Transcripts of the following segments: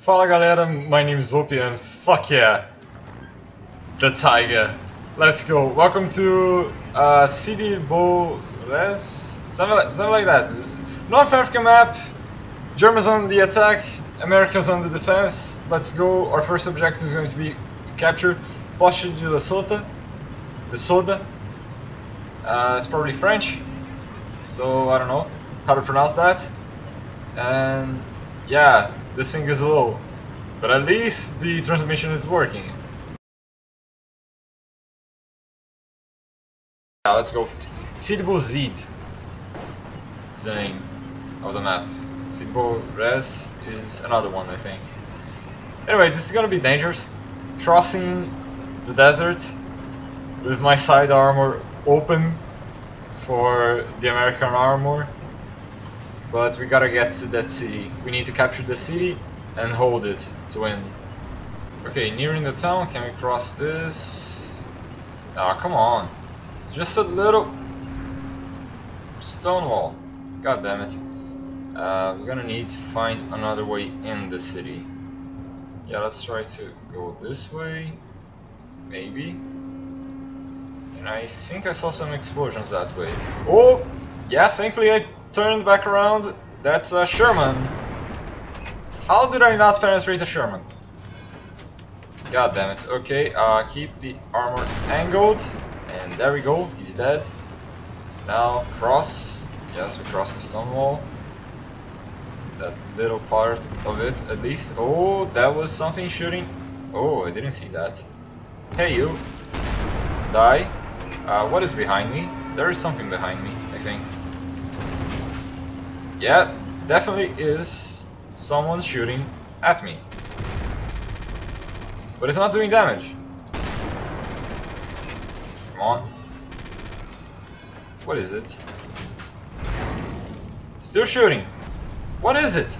Fala galera, my name is Whoopi and fuck yeah, the tiger. Let's go. Welcome to Sidi Bou Zid, something like that. North Africa map, Germans on the attack, Americans on the defense. Let's go. Our first objective is going to be to capture Poste de Lessouda. It's probably French, so I don't know how to pronounce that. And yeah, this thing is low, but at least the transmission is working. Yeah, let's go. Sidi Bou Zid is the name of the map. Sidi Bou Res is another one, I think. Anyway, this is gonna be dangerous. Crossing the desert with my side armor open for the American armor. But we gotta get to that city. We need to capture the city and hold it to win. Okay, nearing the town, can we cross this? Ah, oh, come on. It's just a little stone wall. God damn it. We're gonna need to find another way in the city. Yeah, let's try to go this way. Maybe. And I think I saw some explosions that way. Oh! Yeah, thankfully I turned back around. That's a Sherman. How did I not penetrate a Sherman? God damn it. Okay, keep the armor angled. And there we go, he's dead. Now cross. Yes, we crossed the stone wall. That little part of it, at least. Oh, that was something shooting. Oh, I didn't see that. Hey, you. Die. What is behind me? There is something behind me, I think. Yeah, definitely is someone shooting at me. But it's not doing damage. Come on. What is it? Still shooting. What is it?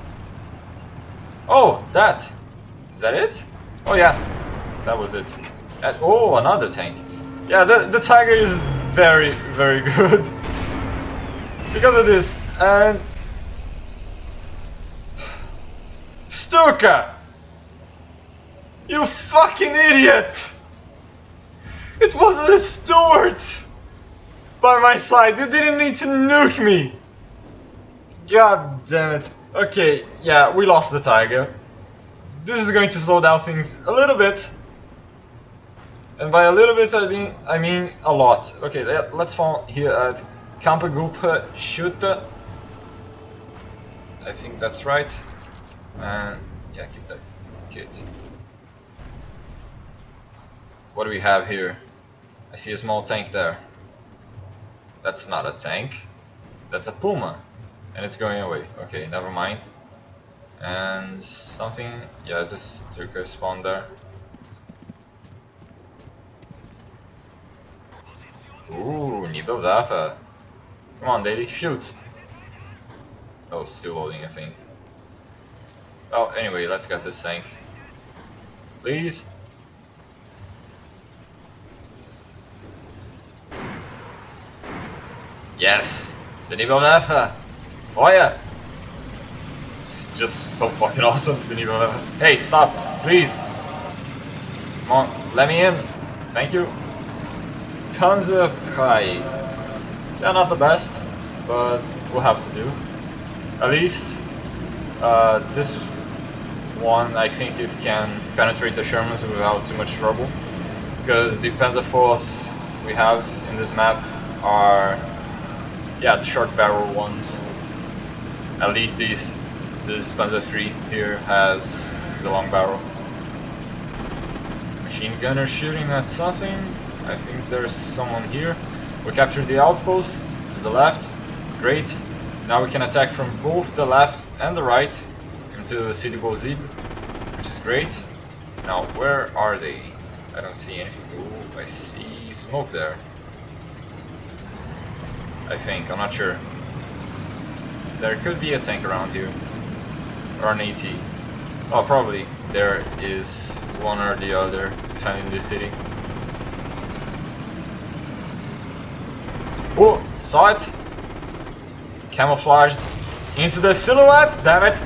Oh, that. Is that it? Oh yeah, that was it. That, oh, another tank. Yeah, the tiger is very, very good. Because of this. And... STUKA! You fucking idiot! It wasn't a Stuart by my side. You didn't need to nuke me. God damn it. Okay, yeah, we lost the tiger. This is going to slow down things a little bit. And by a little bit, I mean a lot. Okay, let's fall here at Kampfgruppe Schuette. I think that's right. And yeah, keep that kit. What do we have here? I see a small tank there. That's not a tank. That's a Puma. And it's going away. Okay, never mind. And something. Yeah, just took a spawn there. Ooh, Nibelaffe. Come on, Daily, shoot. Oh, still loading, I think. Oh, anyway, let's get this tank. Please. Yes! The Nebelwerfer! Fire! It's just so fucking awesome, the Nebelwerfer. Hey, stop! Please! Come on, let me in! Thank you! Panzer III. They're not the best, but we'll have to do. At least, this one, I think it can penetrate the Shermans without too much trouble, because the Panzer IVs we have in this map are, yeah, the short barrel ones. At least this Panzer III here has the long barrel. Machine gunner shooting at something. I think there's someone here. We captured the outpost to the left. Great. Now we can attack from both the left and the right into Sidi Bou Zid, which is great. Now, where are they? I don't see anything. Ooh, I see smoke there. I think, I'm not sure. There could be a tank around here. Or an AT. Oh, probably. There is one or the other defending the city. Oh, saw it! Camouflaged into the silhouette, damn it!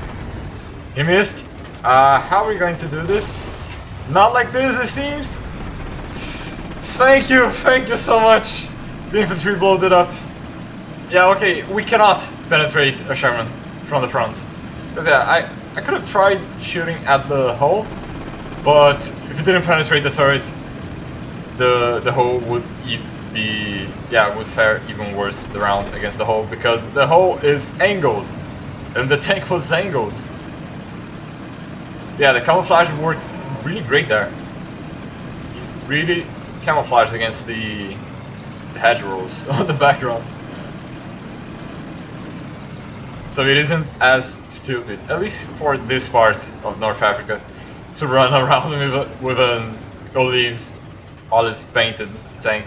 He missed. How are we going to do this? Not like this, it seems. Thank you so much. The infantry blowed it up. Yeah, okay, we cannot penetrate a Sherman from the front. Because yeah, I could have tried shooting at the hull, but if it didn't penetrate the turret, the hull would be, yeah, would fare even worse the round against the hull, because the hull is angled, and the tank was angled. Yeah, the camouflage worked really great there. It really camouflaged against the hedgerows on the background. So it isn't as stupid, at least for this part of North Africa, to run around with an olive painted tank.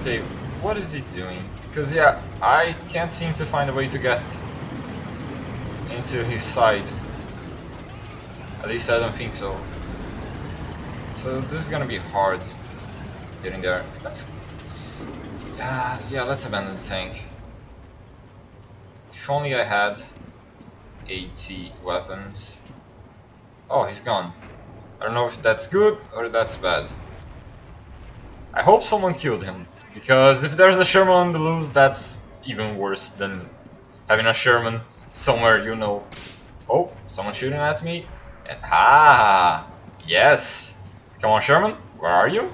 Okay, what is he doing? Because yeah, I can't seem to find a way to get into his side. At least I don't think so. So this is gonna be hard getting there. That's yeah, let's abandon the tank. If only I had AT weapons. Oh, he's gone. I don't know if that's good or that's bad. I hope someone killed him, because if there's a Sherman on the loose, that's even worse than having a Sherman somewhere, you know. Oh, someone shooting at me. Ah, yes. Come on, Sherman, where are you?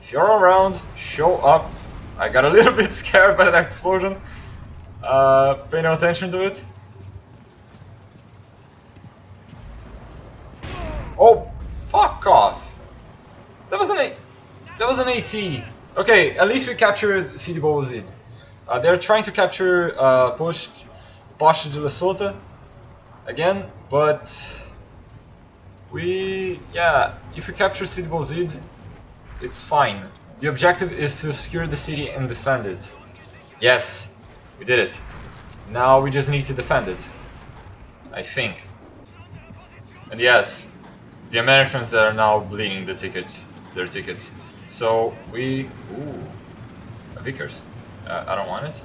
If you're around, show up. I got a little bit scared by that explosion. Pay no attention to it. Oh, fuck off! That was an AT. Okay, at least we captured Sidi Bou Zid. They're trying to capture Poste de Lessouda again, but we, yeah, if we capture Sidi Bou Zid, it's fine. The objective is to secure the city and defend it. Yes, we did it. Now we just need to defend it, I think. And yes, the Americans are now bleeding the tickets, their tickets. So we, ooh, a Vickers. I don't want it.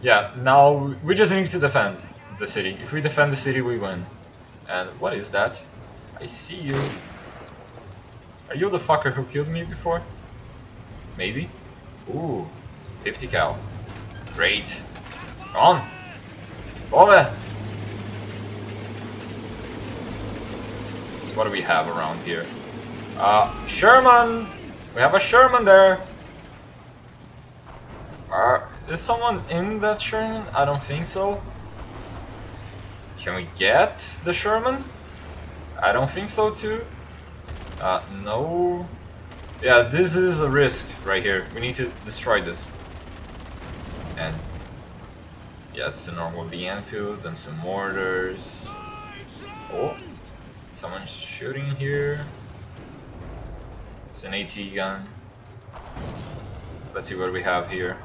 Yeah, now we just need to defend the city. If we defend the city, we win. And what is that? I see you. Are you the fucker who killed me before? Maybe? Ooh, 50 cal. Great. Come on. Bombe. What do we have around here? Sherman! We have a Sherman there! Is someone in that Sherman? I don't think so. Can we get the Sherman? I don't think so too. No. Yeah, this is a risk right here. We need to destroy this. And yeah, it's the normal the Enfield and some mortars. Oh, someone's shooting here. It's an AT gun. Let's see what we have here.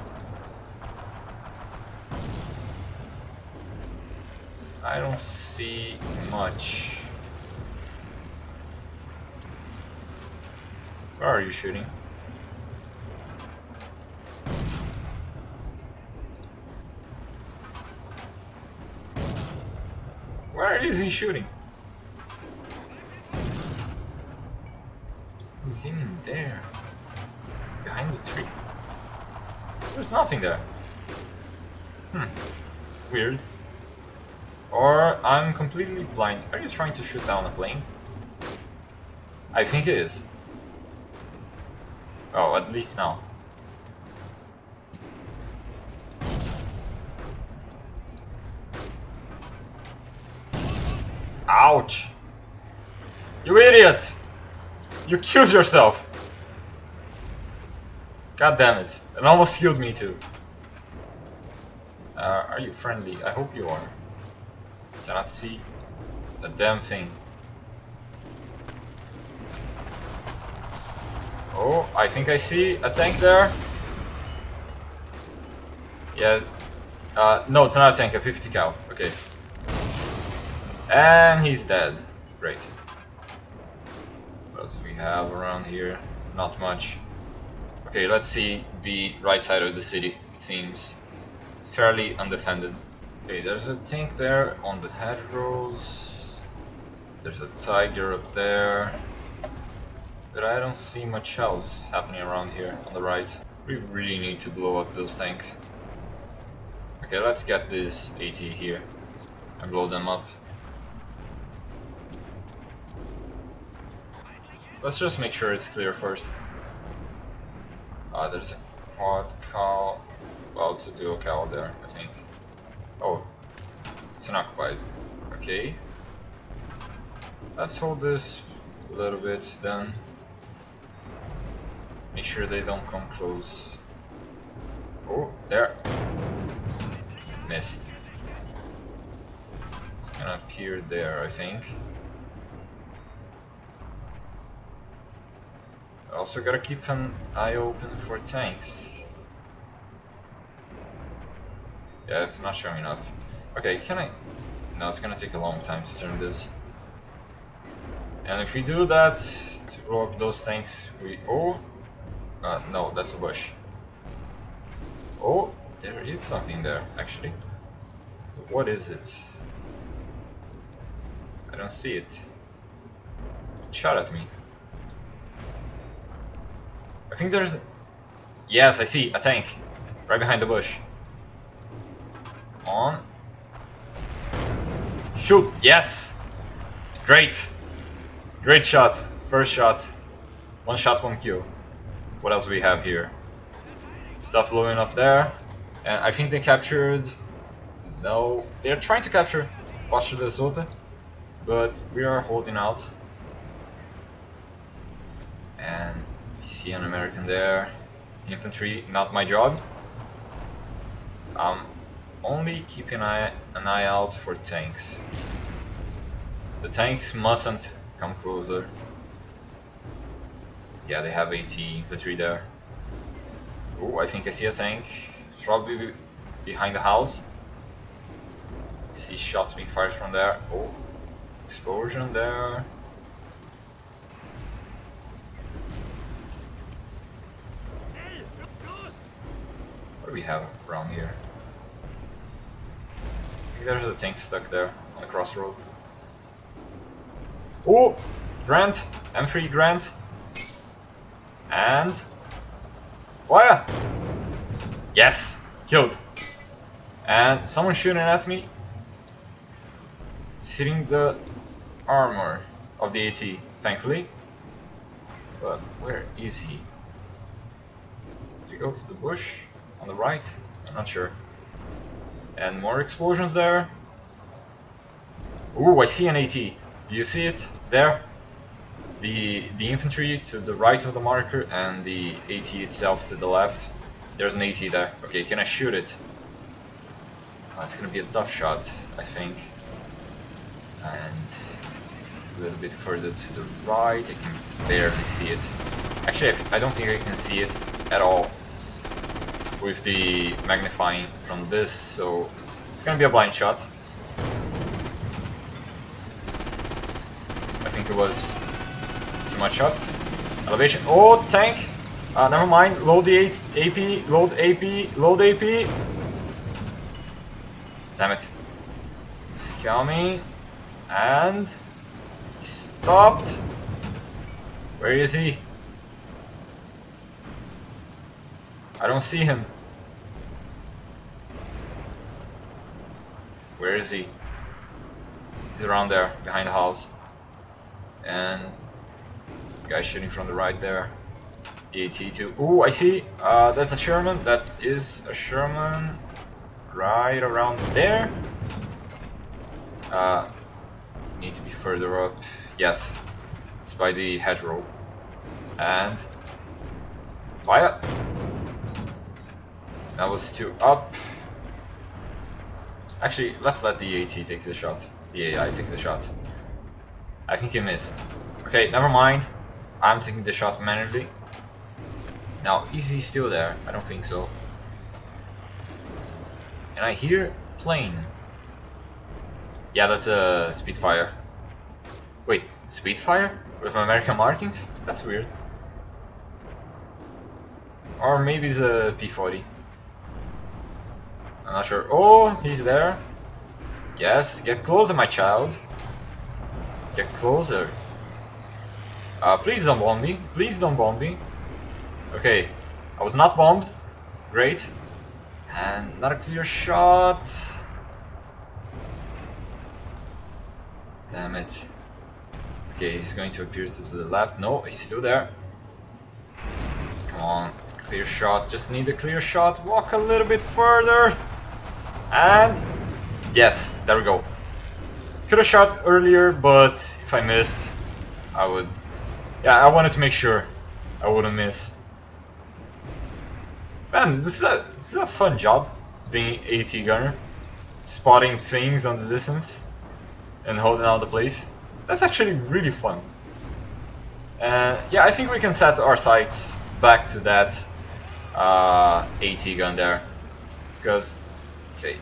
I don't see much. Where are you shooting? Where is he shooting? He's in there. Behind the tree. There's nothing there. Hmm. Weird. Or I'm completely blind. Are you trying to shoot down a plane? I think it is. Oh, at least now. Ouch! You idiot! You killed yourself! God damn it. It almost killed me too. Are you friendly? I hope you are. Cannot see a damn thing. Oh, I think I see a tank there. Yeah. No, it's not a tank, a 50 cal. Okay. And he's dead. Great. What else do we have around here? Not much. Okay, let's see the right side of the city. It seems fairly undefended. Okay, there's a tank there on the hedgerows. There's a tiger up there. But I don't see much else happening around here on the right. We really need to blow up those tanks. Okay, let's get this AT here and blow them up. Let's just make sure it's clear first. There's a quad cow. Well, it's a dual cow there, I think. Oh, it's an occupied. Okay. Let's hold this a little bit then. Make sure they don't come close. Oh, there. Missed. It's gonna appear there, I think. Also gotta keep an eye open for tanks. Yeah, it's not showing up. Okay, can I... No, it's gonna take a long time to turn this. And if we do that, to blow up those tanks, we... Oh! No, that's a bush. Oh, there is something there, actually. What is it? I don't see it. It shot at me. I think there's... Yes, I see a tank right behind the bush. On. Shoot! Yes! Great! Great shot. First shot. One shot, one kill. What else do we have here? Stuff blowing up there. And I think they captured... No. They're trying to capture Poste de Lessouda, but we are holding out. And... see an American there. Infantry, not my job. I'm only keeping an eye out for tanks. The tanks mustn't come closer. Yeah, they have AT infantry there. Oh, I think I see a tank. Probably behind the house. I see shots being fired from there. Oh, explosion there. We have around here. I think there's a tank stuck there on the crossroad. Oh! Grant! M3 Grant! And... Fire! Yes! Killed! And someone shooting at me. It's hitting the armor of the AT, thankfully. But where is he? Did he go to the bush? On the right? I'm not sure. And more explosions there. Ooh, I see an AT. You see it? There? The infantry to the right of the marker and the AT itself to the left. There's an AT there. Okay, can I shoot it? Oh, it's gonna be a tough shot, I think. And a little bit further to the right. I can barely see it. Actually, I don't think I can see it at all with the magnifying from this, so it's gonna be a blind shot. I think it was too much up. Elevation. Oh, tank! Never mind. Load the AP, load AP, load AP. Damn it. It's coming. And he stopped. Where is he? I don't see him. Where is he? He's around there, behind the house. And the guy shooting from the right there. AT2. Ooh, I see. That's a Sherman. That is a Sherman. Right around there. Need to be further up. Yes. It's by the hedgerow. And fire. That was two up. Actually, let's let the AT take the shot. The AI take the shot. I think he missed. Okay, never mind. I'm taking the shot manually. Now, is he still there? I don't think so. And I hear plane. Yeah, that's a Spitfire. Wait, Spitfire? With American markings? That's weird. or maybe the P-40. I'm not sure. Oh, he's there. Yes, get closer, my child. Get closer. Please don't bomb me. Please don't bomb me. Okay, I was not bombed. Great. And not a clear shot. Damn it. Okay, he's going to appear to the left. No, he's still there. Come on, clear shot. Just need a clear shot. Walk a little bit further. And yes, there we go. Could have shot earlier, but if I missed, I would. Yeah, I wanted to make sure I wouldn't miss. Man, this is a fun job, being AT gunner, spotting things on the distance and holding out the place. That's actually really fun. Yeah, I think we can set our sights back to that AT gun there, because okay,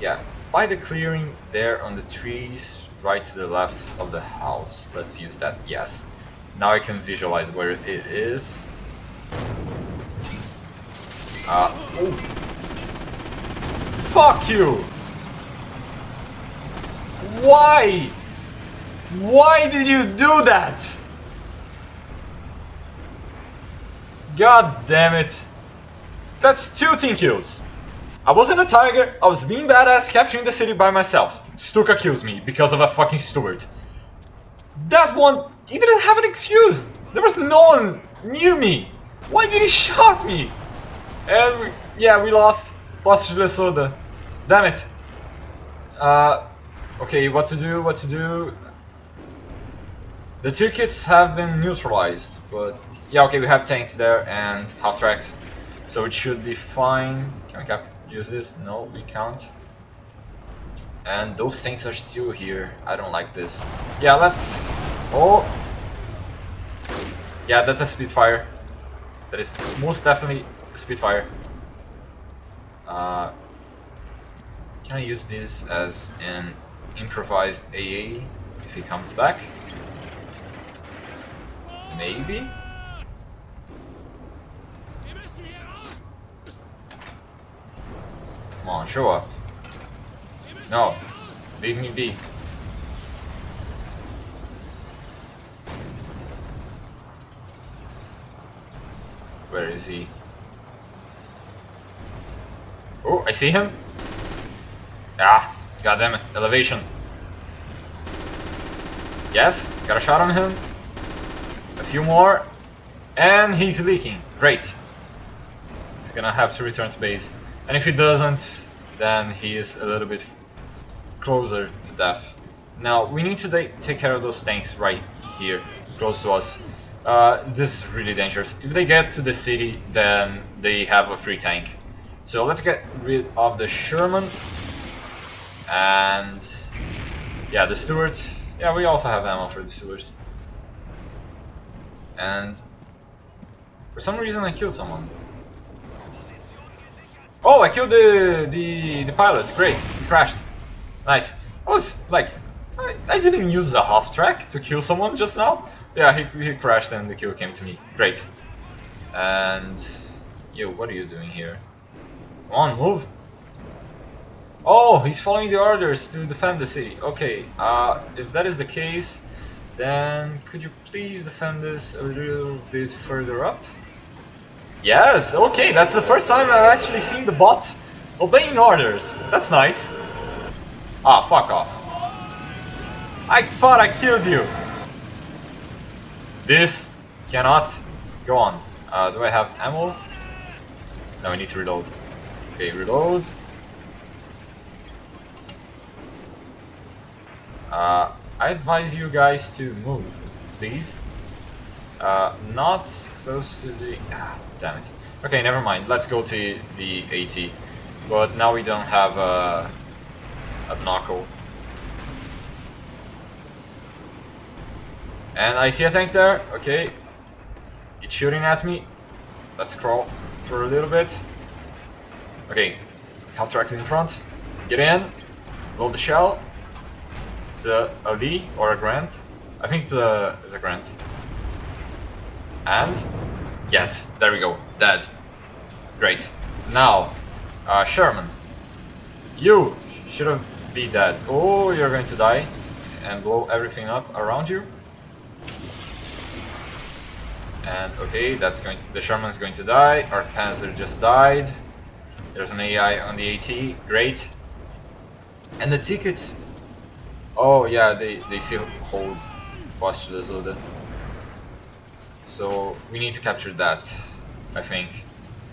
yeah, by the clearing there on the trees, right to the left of the house. Let's use that. Yes, now I can visualize where it is. Oh. Fuck you! Why? Why did you do that? God damn it. That's 2 team kills. I wasn't a tiger, I was being badass capturing the city by myself. Stuka kills me because of a fucking Stuart. That one, he didn't have an excuse. There was no one near me. Why did he shot me? And we lost Poste de Lessouda. Damn it. Okay, what to do, what to do. The tickets have been neutralized, but yeah, okay, we have tanks there and half tracks, so it should be fine. Can we use this? No, we can't. And those tanks are still here. I don't like this. Yeah, let's... Oh! Yeah, that's a Spitfire. That is most definitely a Spitfire. Can I use this as an improvised AA if he comes back? Maybe? Come on, show up. No, leave me be. Where is he? Oh, I see him. Ah, goddamn it! Elevation. Yes, got a shot on him. A few more, and he's leaking. Great. He's gonna have to return to base, and if he doesn't, then he is a little bit closer to death. Now we need to take care of those tanks right here, close to us. This is really dangerous. If they get to the city, then they have a free tank. So let's get rid of the Sherman. And yeah, the Stuart. Yeah, we also have ammo for the Stuart. And for some reason I killed someone. Oh, I killed the pilot. Great, he crashed. Nice. I was like, I didn't use the half track to kill someone just now. Yeah, he crashed and the kill came to me. Great. And yo, what are you doing here? Come on, move. Oh, he's following the orders to defend the city. Okay, if that is the case, then could you please defend this a little bit further up? Yes, okay, that's the first time I've actually seen the bots obeying orders. That's nice. Ah, fuck off. I thought I killed you. This cannot go on. Do I have ammo? No, I need to reload. Okay, reload. I advise you guys to move, please. Not close to the... Ah, damn it. Okay, never mind. Let's go to the AT. But now we don't have a knuckle. And I see a tank there. Okay. It's shooting at me. Let's crawl for a little bit. Okay. Half tracks in front. Get in. Load the shell. It's a Lee or a Grant. I think it's a Grant. And Yes, there we go, dead. Great. Now, Sherman, you shouldn't be dead. Oh, you're going to die and blow everything up around you. And okay, that's going. The Sherman's going to die. Our Panzer just died. There's an AI on the AT. Great. And the tickets. Oh yeah, they still hold Poste de Lessouda. So we need to capture that, I think.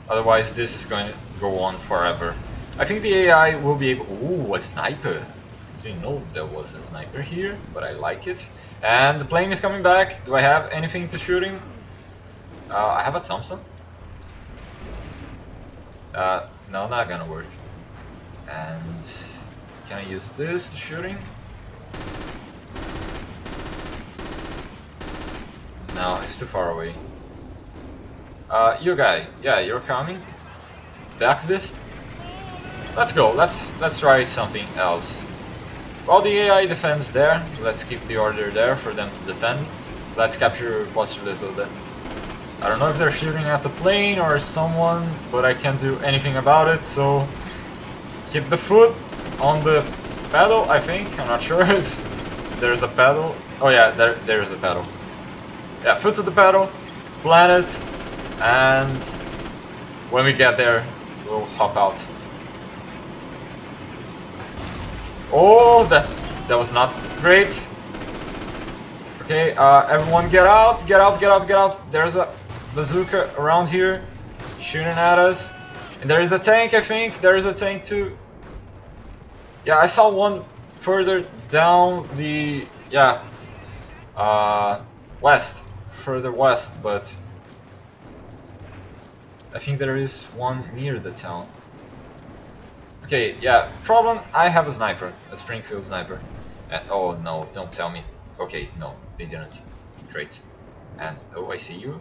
Otherwise, this is going to go on forever. I think the AI will be able. Ooh, a sniper. Didn't know there was a sniper here, but I like it. And the plane is coming back. Do I have anything to shoot him? I have a Thompson. No, not gonna work. And can I use this to shoot him? No, it's too far away. You guy, yeah, you're coming. Back this. Let's go. Let's try something else. Well, the AI defends there. Let's keep the order there for them to defend. Let's capture Poste de Lessouda. I don't know if they're shooting at the plane or someone, but I can't do anything about it, so keep the foot on the pedal, I think. I'm not sure if there's a pedal. Oh yeah, there's a pedal. Yeah, foot to the pedal, plant it, and when we get there, we'll hop out. Oh, that was not great. Okay, everyone get out, get out, get out, get out. There's a bazooka around here shooting at us. And there is a tank, I think. There is a tank too. Yeah, I saw one further down the, yeah, west, further west, but I think there is one near the town. Okay, yeah, problem, I have a sniper, a Springfield sniper. And, oh no, don't tell me. Okay, no, they didn't. Great. And, oh, I see you.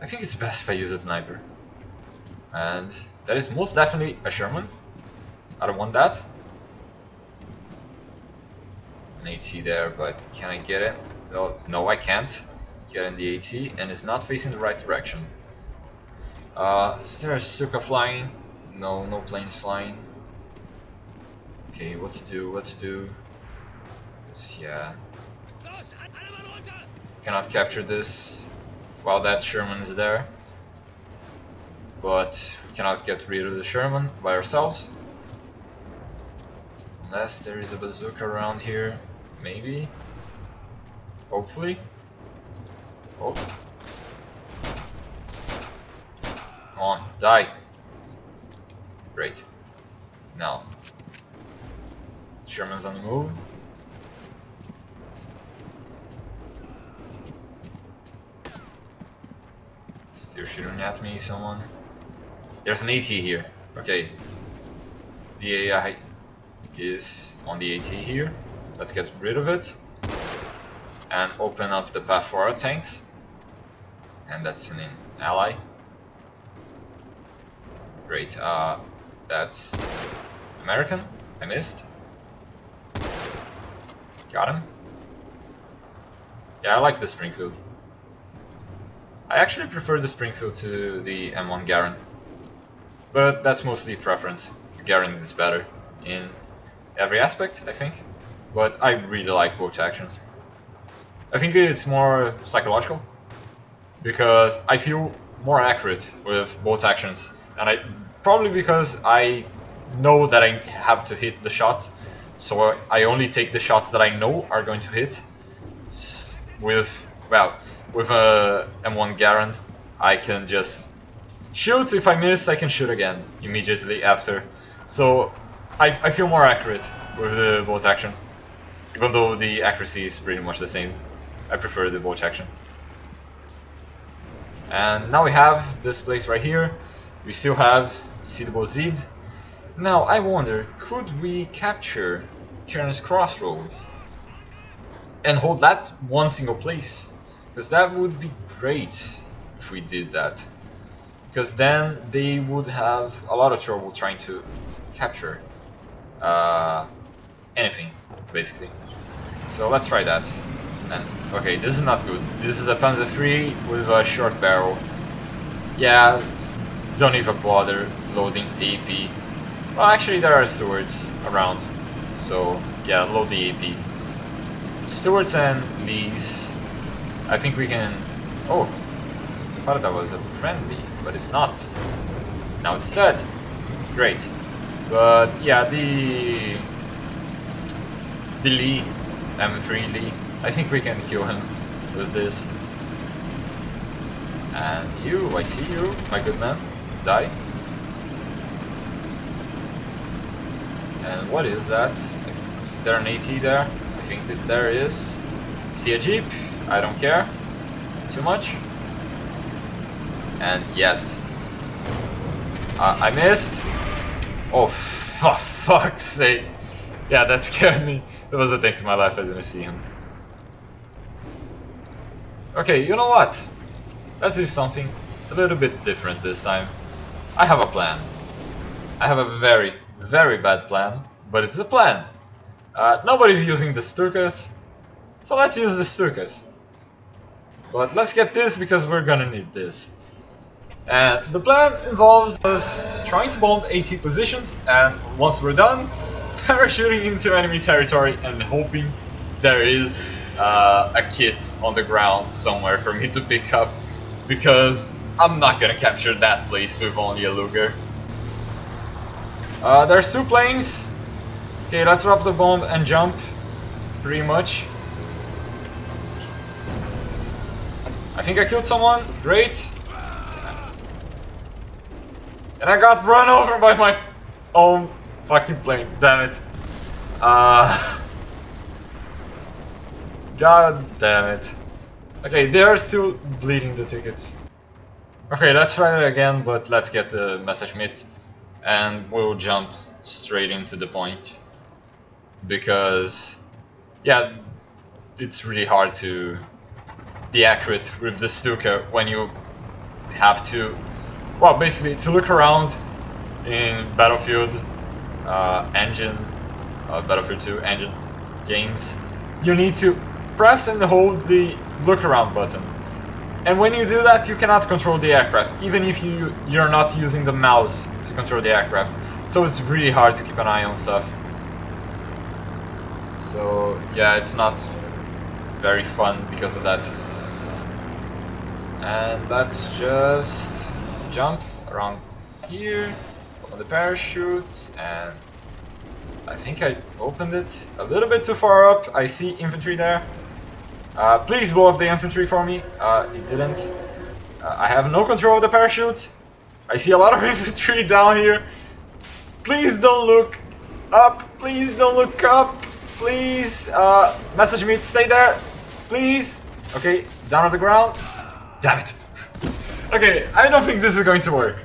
I think it's best if I use a sniper. And that is most definitely a Sherman. I don't want that. An AT there, but can I get it? Oh, no, I can't get in the AT, and it's not facing the right direction. Is there a STUKA flying? No, no planes flying. Okay, what to do, what to do? It's, yeah. Cannot capture this while that Sherman is there. But we cannot get rid of the Sherman by ourselves. Unless there is a bazooka around here. Maybe. Hopefully. Oh. Come on, die. Great. Now. Sherman's on the move. Still shooting at me, someone. There's an AT here. Okay. The AI is on the AT here. Let's get rid of it. And open up the path for our tanks. And that's an ally. Great. That's American. I missed. Got him. Yeah, I like the Springfield. I actually prefer the Springfield to the M1 Garand. But that's mostly preference. The Garand is better in every aspect, I think. But I really like both actions. I think it's more psychological. Because I feel more accurate with both actions. And I probably because I know that I have to hit the shot. So I only take the shots that I know are going to hit. With, well, with a M1 Garand, I can just shoot. If I miss, I can shoot again immediately after. So I feel more accurate with the bolt action, even though the accuracy is pretty much the same. I prefer the bolt action. And now we have this place right here. We still have Sidi Bou Zid. Now I wonder, could we capture Cairns Crossroads and hold that one single place? Because that would be great if we did that. Because then they would have a lot of trouble trying to capture anything, basically. So let's try that. And, okay, this is not good. This is a Panzer III with a short barrel. Yeah, don't even bother loading AP. Well, actually there are Stuarts around, so yeah, load the AP. Stuarts and Lees, I think we can... Oh, I thought that was a friendly, but it's not. Now it's dead. Great. But yeah, the Lee, M3 Lee, I think we can kill him with this. And you, I see you, my good man. Die. And what is that? Is there an AT there? I think that there is. See a Jeep? I don't care too much. And yes, I missed. Oh, for fuck's sake. Yeah, that scared me. There was a thing to my life, I didn't see him. Okay, you know what? Let's do something a little bit different this time. I have a plan. I have a very, very bad plan, but it's a plan. Nobody's using the STUKAs, so let's use the STUKAs. But let's get this because we're gonna need this. And the plan involves us trying to bomb AT positions, and once we're done, parachuting into enemy territory and hoping there is a kit on the ground somewhere for me to pick up, because I'm not gonna capture that place with only a Luger. There's two planes. Okay, let's drop the bomb and jump, pretty much. I think I killed someone. Great. And I got run over by my own fucking plane. Damn it. God damn it. Okay, they are still bleeding the tickets. Okay, let's try it again, but let's get the Messerschmitt. And we'll jump straight into the point. Because, yeah, it's really hard to be accurate with the Stuka when you have to, well, basically to look around in Battlefield Engine, Battlefield 2 Engine games. You need to press and hold the look around button. And when you do that, you cannot control the aircraft, even if you're not using the mouse to control the aircraft. So it's really hard to keep an eye on stuff. So yeah, it's not very fun because of that. And let's just jump around here on the parachute, and I think I opened it a little bit too far up. I see infantry there. Please blow up the infantry for me. It didn't. I have no control of the parachute. I see a lot of infantry down here. Please don't look up. Please don't look up. Please. Message me to stay there. Please. Okay, down on the ground. Damn it. Okay, I don't think this is going to work.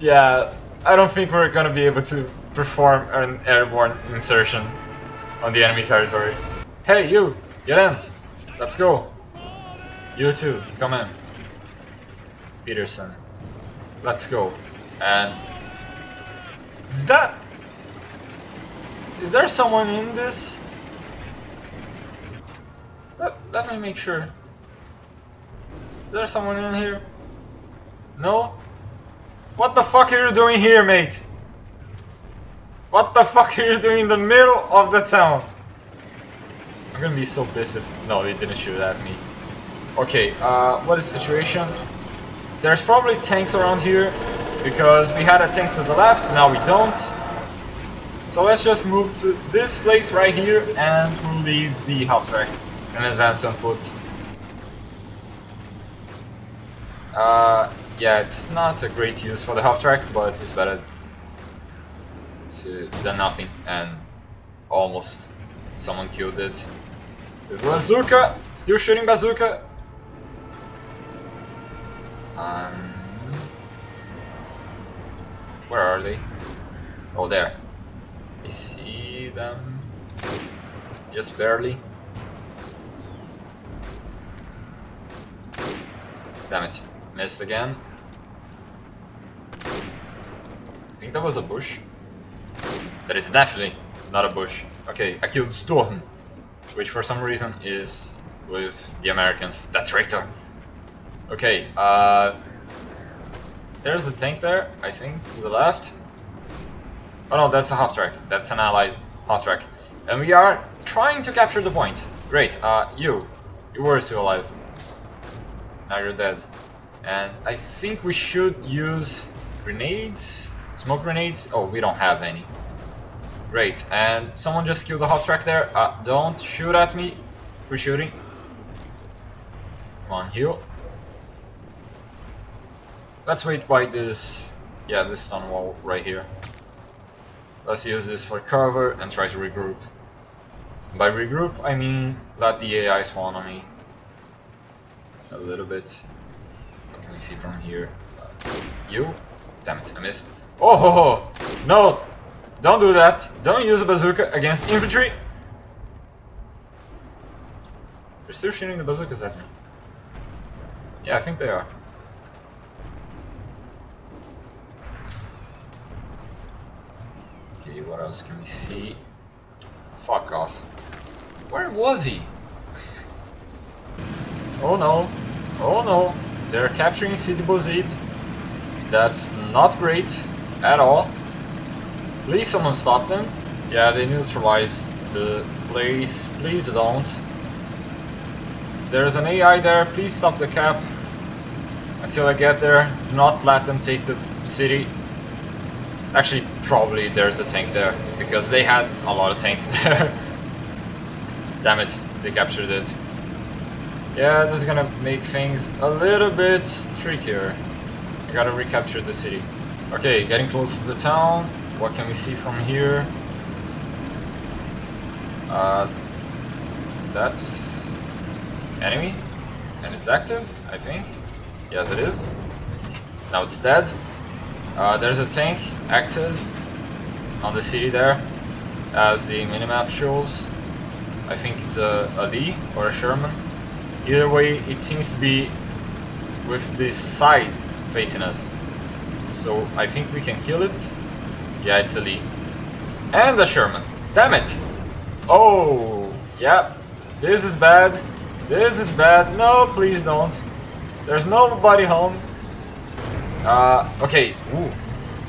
Yeah, I don't think we're gonna be able to perform an airborne insertion on the enemy territory. Hey, you! Get in! Let's go! You too, come in. Peterson. Let's go. And... is that... is there someone in this? Let me make sure. Is there someone in here? No? What the fuck are you doing here, mate? What the fuck are you doing in the middle of the town? I'm gonna be so pissed if... no, they didn't shoot at me. Okay, what is the situation? There's probably tanks around here, because we had a tank to the left, now we don't. So let's just move to this place right here, and we'll leave the half track and advance on foot. Yeah, it's not a great use for the half track, but it's better than nothing, and almost someone killed it. With bazooka, still shooting bazooka. Where are they? Oh, there. I see them. Just barely. Damn it! Missed again. I think that was a bush. That is definitely not a bush. Okay, I killed Stuart. which for some reason is with the Americans. That traitor! Okay, there's the tank there, I think, to the left. Oh no, that's a half track. That's an allied half track. And we are trying to capture the point. Great, you were still alive. Now you're dead. And I think we should use grenades, smoke grenades. Oh, we don't have any. Great, and someone just killed the half track there. Don't shoot at me. Who's shooting? Come on, heal. Let's wait by this, yeah, this stone wall right here. Let's use this for cover and try to regroup. By regroup, I mean let the AI spawn on me a little bit. What can we see from here? You? Damn it, I missed. Oh ho ho! No! Don't do that! Don't use a bazooka against infantry! They're still shooting the bazookas at me. Yeah, I think they are. Okay, what else can we see? Fuck off. Where was he? Oh no. Oh no. They're capturing Sidi Bou Zid. That's not great at all. Please someone stop them. Yeah, they neutralize the place. Please don't. There's an AI there. Please stop the cap. Until I get there. Do not let them take the city. Actually, probably there's a tank there, because they had a lot of tanks there. Damn it, they captured it. Yeah, this is gonna make things a little bit trickier. I gotta recapture the city. Okay, getting close to the town. What can we see from here? That's enemy, and it's active, I think. Yes, it is. Now it's dead. There's a tank active on the city there, as the minimap shows. I think it's a Lee or a Sherman. Either way, it seems to be with this side facing us. So I think we can kill it. Yeah, it's a Lee. And a Sherman. Damn it! Oh, yeah. This is bad. This is bad. No, please don't. There's nobody home. Okay, ooh,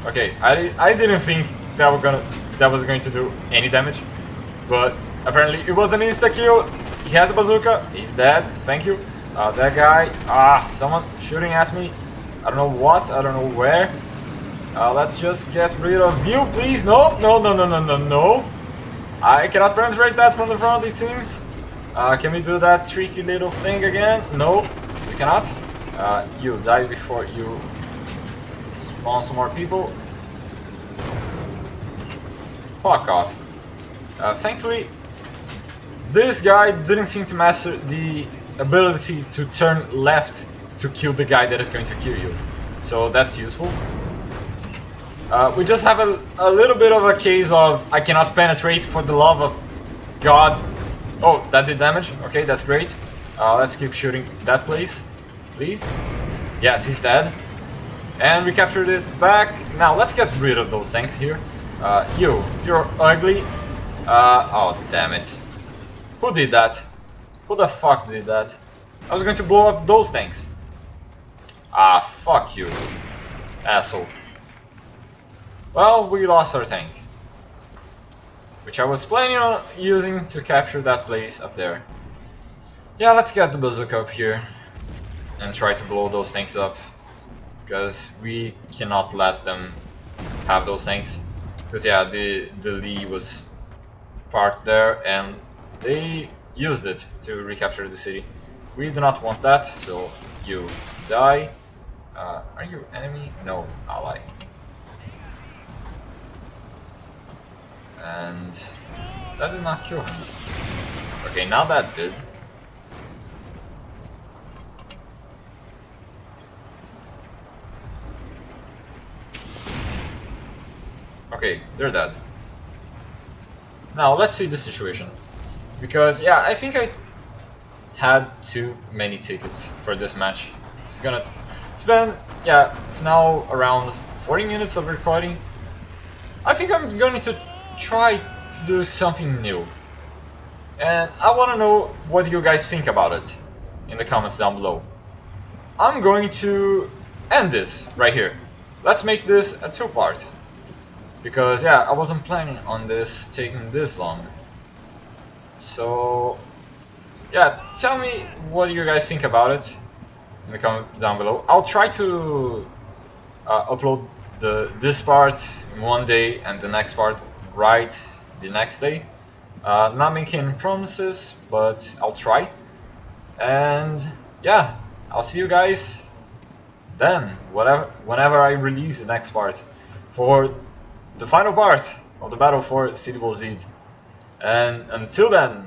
okay, I didn't think that was going to do any damage, but apparently it was an insta-kill. He has a bazooka, he's dead, thank you. That guy, someone shooting at me, I don't know what, I don't know where. Let's just get rid of you, please, no, no, no, no, no, no, no. I cannot penetrate that from the front, it seems. Can we do that tricky little thing again? No, we cannot. You die before you... spawn some more people. Fuck off. Thankfully, this guy didn't seem to master the ability to turn left to kill the guy that is going to kill you. So that's useful. We just have a little bit of a case of I cannot penetrate for the love of God. Oh, that did damage. Okay, that's great. Let's keep shooting that place, please. Yes, he's dead. And we captured it back. Now let's get rid of those tanks here. You're ugly. Oh damn it. Who did that? Who the fuck did that? I was going to blow up those tanks. Ah, fuck you, asshole. Well, we lost our tank, which I was planning on using to capture that place up there. Yeah, let's get the bazooka up here and try to blow those tanks up. Because we cannot let them have those tanks. Because yeah, the Lee was parked there and they used it to recapture the city. We do not want that, so you die. Are you enemy? No, ally. And that did not kill him. Okay, now that did. Okay, they're dead. Now let's see the situation, because yeah, I think I had too many tickets for this match. It's gonna spend, yeah, it's now around 40 minutes of recording. I think I'm going to try to do something new. and I want to know what you guys think about it in the comments down below. I'm going to end this right here. Let's make this a two-part, because yeah, I wasn't planning on this taking this long. So yeah, tell me what you guys think about it in the comments down below. I'll try to upload this part in one day and the next part right the next day. Not making promises, but I'll try. And yeah, I'll see you guys then, whenever I release the next part, for the final part of the battle for Sidi Bou Zid. And until then,